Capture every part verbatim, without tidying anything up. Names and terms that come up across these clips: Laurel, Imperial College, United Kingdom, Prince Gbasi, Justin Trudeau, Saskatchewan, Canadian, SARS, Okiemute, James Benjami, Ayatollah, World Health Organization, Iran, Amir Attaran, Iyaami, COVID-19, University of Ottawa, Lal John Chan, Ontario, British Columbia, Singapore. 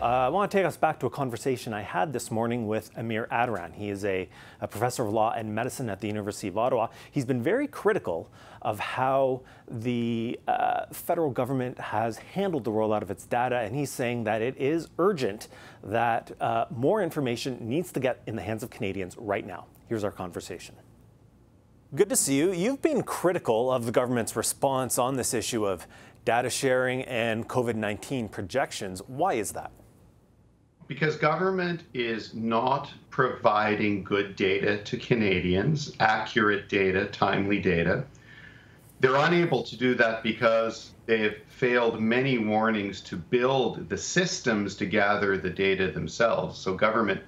Uh, I want to take us back to a conversation I had this morning with Amir Attaran. He is a, a professor of law and medicine at the University of Ottawa. He's been very critical of how the uh, federal government has handled the rollout of its data, and he's saying that it is urgent that uh, more information needs to get in the hands of Canadians right now. Here's our conversation. Good to see you. You've been critical of the government's response on this issue of data sharing and COVID nineteen projections. Why is that? Because government is not providing good data to Canadians, accurate data, timely data. They're unable to do that because they've failed many warnings to build the systems to gather the data themselves. So government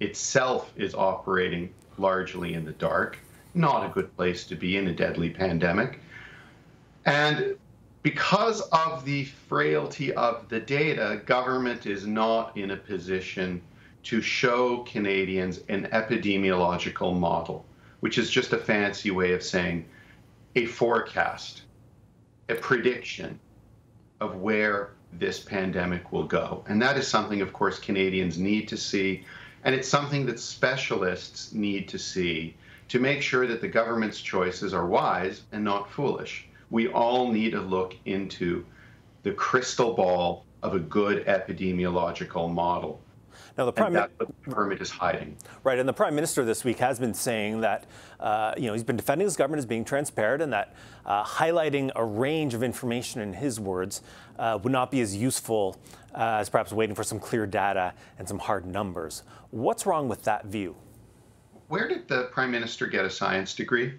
itself is operating largely in the dark. Not a good place to be in a deadly pandemic. And because of the frailty of the data, government is not in a position to show Canadians an epidemiological model, which is just a fancy way of saying a forecast, a prediction of where this pandemic will go. And that is something, of course, Canadians need to see, and it's something that specialists need to see to make sure that the government's choices are wise and not foolish. We all need to look into the crystal ball of a good epidemiological model. Now, the Prime Minister, the government is hiding. Right, and the Prime Minister this week has been saying that, uh, you know, he's been defending his government as being transparent, and that uh, highlighting a range of information, in his words, uh, would not be as useful uh, as perhaps waiting for some clear data and some hard numbers. What's wrong with that view? Where did the Prime Minister get a science degree?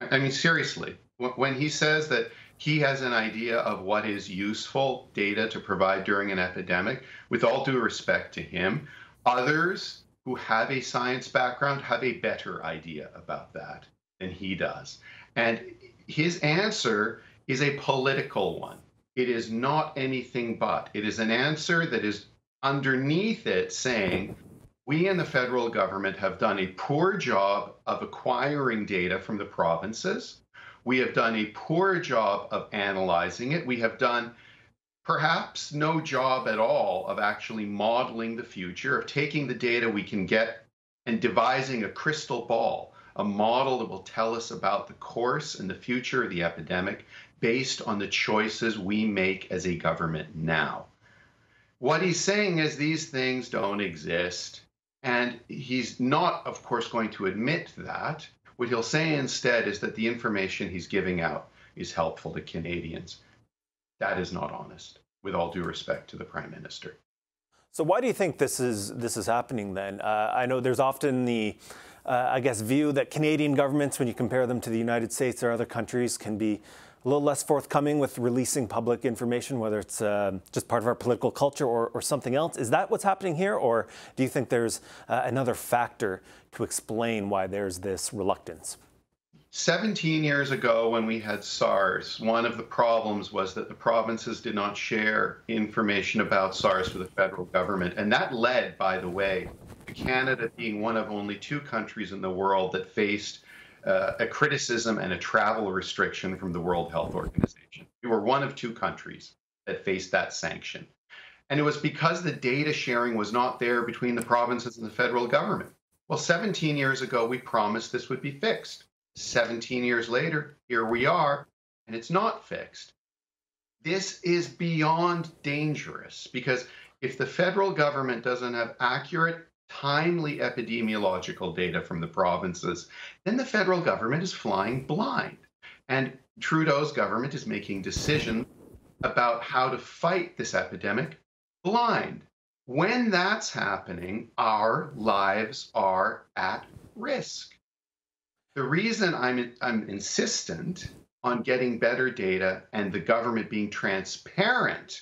I mean, seriously. When he says that he has an idea of what is useful data to provide during an epidemic, with all due respect to him, others who have a science background have a better idea about that than he does. And his answer is a political one. It is not anything but. It is an answer that is underneath it saying, we in the federal government have done a poor job of acquiring data from the provinces. We have done a poor job of analyzing it. We have done perhaps no job at all of actually modeling the future, of taking the data we can get and devising a crystal ball, a model that will tell us about the course and the future of the epidemic based on the choices we make as a government now. What he's saying is these things don't exist, and he's not, of course, going to admit that. What he'll say instead is that the information he's giving out is helpful to Canadians. That is not honest, with all due respect to the Prime Minister. So why do you think this is, this is happening then? Uh, I know there's often the, uh, I guess, view that Canadian governments, when you compare them to the United States or other countries, can be a little less forthcoming with releasing public information, whether it's uh, just part of our political culture or, or something else. Is that what's happening here, or do you think there's uh, another factor to explain why there's this reluctance? seventeen years ago, when we had SARS, one of the problems was that the provinces did not share information about SARS with the federal government. And that led, by the way, to Canada being one of only two countries in the world that faced Uh, a criticism and a travel restriction from the World Health Organization. We were one of two countries that faced that sanction. And it was because the data sharing was not there between the provinces and the federal government. Well, seventeen years ago, we promised this would be fixed. seventeen years later, here we are, and it's not fixed. This is beyond dangerous, because if the federal government doesn't have accurate, timely epidemiological data from the provinces, then the federal government is flying blind. And Trudeau's government is making decisions about how to fight this epidemic blind. When that's happening, our lives are at risk. The reason I'm, I'm insistent on getting better data and the government being transparent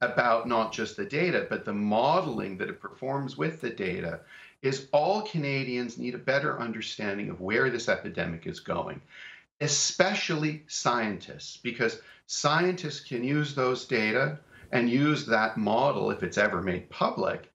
about not just the data, but the modeling that it performs with the data, is all Canadians need a better understanding of where this epidemic is going, especially scientists, because scientists can use those data and use that model, if it's ever made public,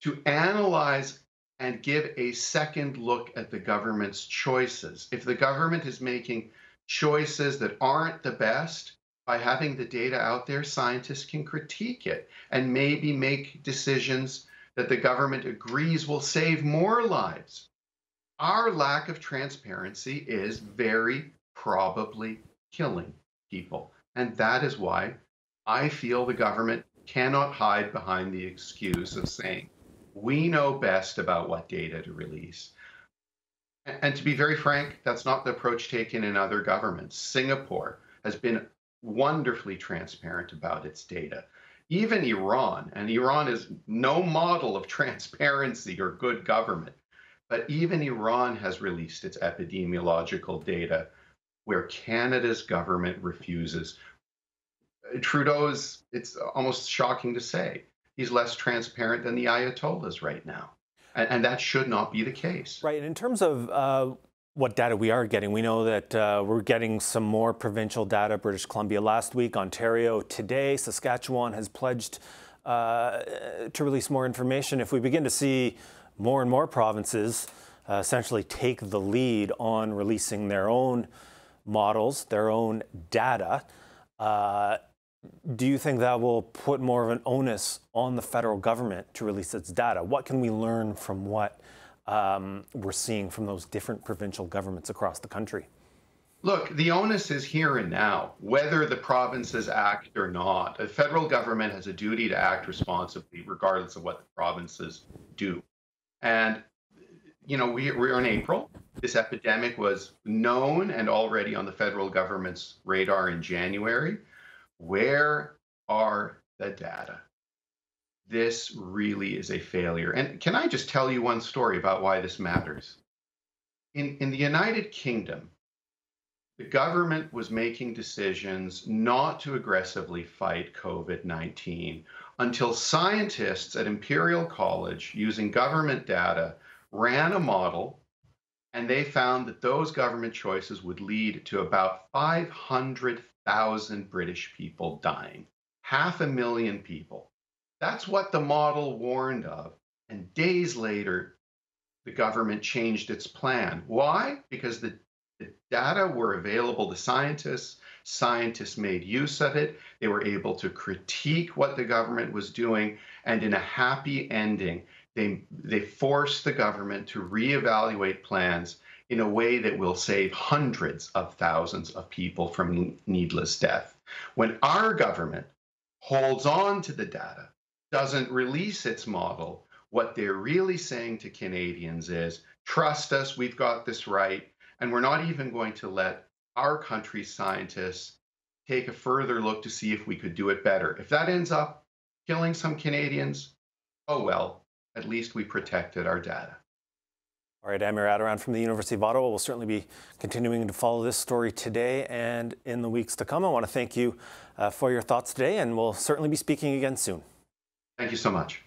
to analyze and give a second look at the government's choices. If the government is making choices that aren't the best, by having the data out there, scientists can critique it and maybe make decisions that the government agrees will save more lives. Our lack of transparency is very probably killing people. And that is why I feel the government cannot hide behind the excuse of saying, we know best about what data to release. And to be very frank, that's not the approach taken in other governments. Singapore has been wonderfully transparent about its data. Even Iran, and Iran is no model of transparency or good government, but even Iran has released its epidemiological data where Canada's government refuses. Trudeau is, it's almost shocking to say, he's less transparent than the Ayatollahs right now. And, and that should not be the case. Right. And in terms of uh, what data we are getting, we know that uh, we're getting some more provincial data. British Columbia last week, Ontario today, Saskatchewan has pledged uh, to release more information. If we begin to see more and more provinces uh, essentially take the lead on releasing their own models, their own data, uh, do you think that will put more of an onus on the federal government to release its data? What can we learn from what um, we're seeing from those different provincial governments across the country? Look, the onus is here and now, whether the provinces act or not. The federal government has a duty to act responsibly, regardless of what the provinces do. And, you know, we, we're in April. This epidemic was known and already on the federal government's radar in January. Where are the data? This really is a failure. And can I just tell you one story about why this matters? In, in the United Kingdom, the government was making decisions not to aggressively fight COVID nineteen until scientists at Imperial College, using government data, ran a model, and they found that those government choices would lead to about five hundred thousand British people dying, half a million people. That's what the model warned of. And days later, the government changed its plan. Why? Because the, the data were available to scientists. Scientists made use of it. They were able to critique what the government was doing. And in a happy ending, they, they forced the government to reevaluate plans in a way that will save hundreds of thousands of people from needless death. When our government holds on to the data, doesn't release its model, what they're really saying to Canadians is, trust us, we've got this right, and we're not even going to let our country's scientists take a further look to see if we could do it better. If that ends up killing some Canadians, oh well, at least we protected our data. All right, Amir Attaran from the University of Ottawa. We'll certainly be continuing to follow this story today and in the weeks to come. I want to thank you uh, for your thoughts today, and we'll certainly be speaking again soon. Thank you so much.